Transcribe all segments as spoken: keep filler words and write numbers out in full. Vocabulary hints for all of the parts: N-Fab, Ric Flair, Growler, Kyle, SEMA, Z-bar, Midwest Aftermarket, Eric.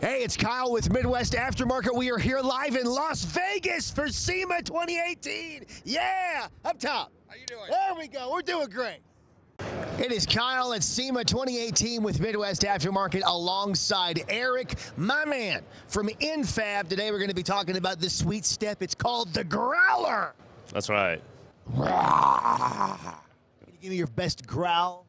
Hey, it's Kyle with Midwest Aftermarket. We are here live in Las Vegas for SEMA twenty eighteen. Yeah, up top. How you doing? There we go. We're doing great. It is Kyle at SEMA twenty eighteen with Midwest Aftermarket alongside Eric, my man, from N-Fab. Today we're going to be talking about this sweet step. It's called the Growler. That's right. Can you give me your best growl?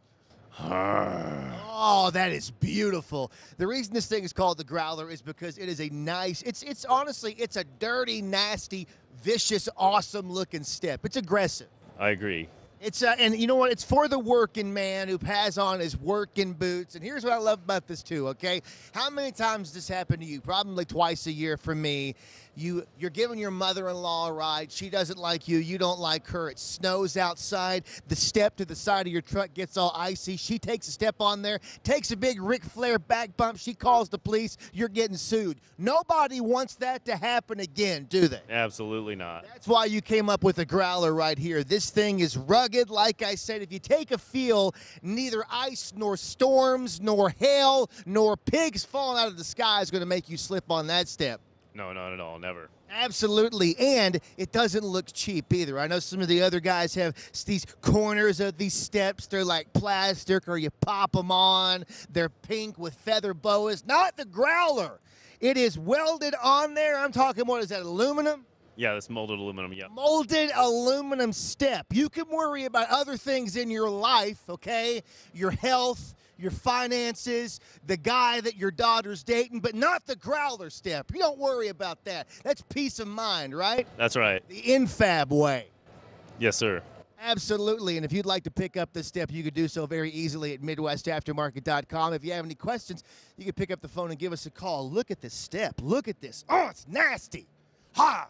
Oh, that is beautiful. The reason this thing is called the Growler is because it is a nice, it's it's honestly, it's a dirty, nasty, vicious, awesome-looking step. It's aggressive. I agree. It's uh, and you know what? It's for the working man who has on his working boots. And here's what I love about this too. Okay, how many times does this happen to you? Probably twice a year for me. You you're giving your mother-in-law a ride. She doesn't like you. You don't like her. It snows outside. The step to the side of your truck gets all icy. She takes a step on there. Takes a big Ric Flair back bump. She calls the police. You're getting sued. Nobody wants that to happen again, do they? Absolutely not. That's why you came up with a Growler right here. This thing is rugged. Like I said, if you take a feel, neither ice nor storms nor hail nor pigs falling out of the sky is going to make you slip on that step. No, not at all. Never. Absolutely. And it doesn't look cheap either. I know some of the other guys have these corners of these steps. They're like plastic or you pop them on. They're pink with feather boas. Not the Growler. It is welded on there. I'm talking, what is that, aluminum? Yeah, this molded aluminum, yeah. Molded aluminum step. You can worry about other things in your life, okay? Your health, your finances, the guy that your daughter's dating, but not the Growler step. You don't worry about that. That's peace of mind, right? That's right. The N-Fab way. Yes, sir. Absolutely, and if you'd like to pick up this step, you could do so very easily at midwest aftermarket dot com. If you have any questions, you can pick up the phone and give us a call. Look at this step. Look at this. Oh, it's nasty. Ha!